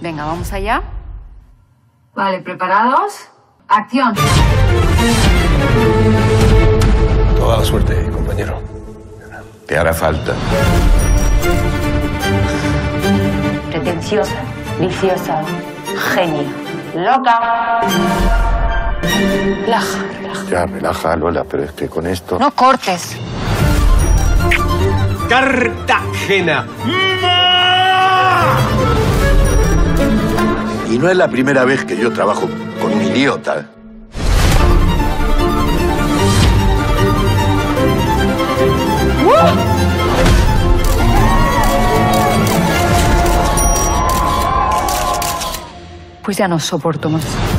Venga, vamos allá. Vale, ¿preparados? ¡Acción! Toda la suerte, compañero. Te hará falta. Pretenciosa, viciosa, genio, loca. Relaja, relaja. Ya, relaja, Lola, pero es que con esto... No cortes. Cartagena. Y no es la primera vez que yo trabajo con un idiota. Pues ya no soporto más.